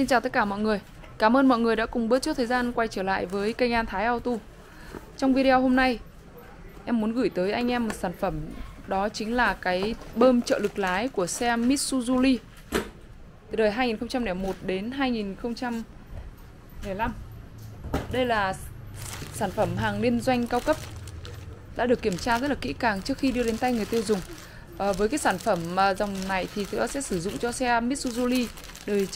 Xin chào tất cả mọi người. Cảm ơn mọi người đã cùng bớt chút thời gian quay trở lại với kênh An Thái Auto. Trong video hôm nay, em muốn gửi tới anh em một sản phẩm, đó chính là cái bơm trợ lực lái của xe Mitsubishi từ đời 2001 đến 2015. Đây là sản phẩm hàng liên doanh cao cấp, đã được kiểm tra rất là kỹ càng trước khi đưa đến tay người tiêu dùng. Với cái sản phẩm dòng này thì tôi sẽ sử dụng cho xe Mitsubishi đời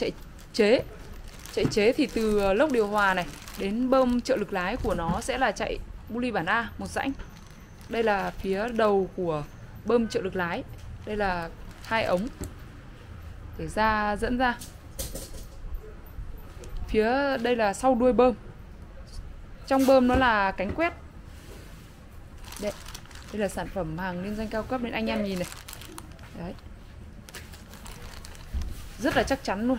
chạy chế thì từ lốc điều hòa này đến bơm trợ lực lái của nó sẽ là chạy buli bản A một rãnh. Đây là phía đầu của bơm trợ lực lái, đây là hai ống để ra dẫn ra. Phía đây là sau đuôi bơm, trong bơm nó là cánh quét. Đây là sản phẩm hàng liên doanh cao cấp nên anh em nhìn này. Đấy. Rất là chắc chắn luôn.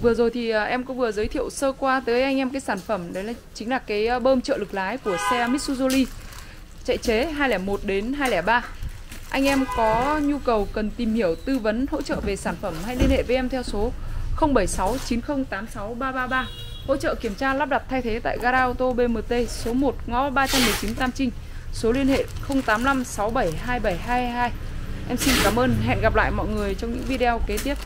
Vừa rồi thì em cũng vừa giới thiệu sơ qua tới anh em cái sản phẩm, đấy là chính là cái bơm trợ lực lái của xe Mitsubishi chạy chế 2001 đến 2003. Anh em có nhu cầu cần tìm hiểu, tư vấn, hỗ trợ về sản phẩm hãy liên hệ với em theo số 076 9086 333. Hỗ trợ kiểm tra lắp đặt thay thế tại gara ô tô BMT số 1 ngõ 319 Tam Trinh. Số liên hệ 085 67 2722. Em xin cảm ơn, hẹn gặp lại mọi người trong những video kế tiếp.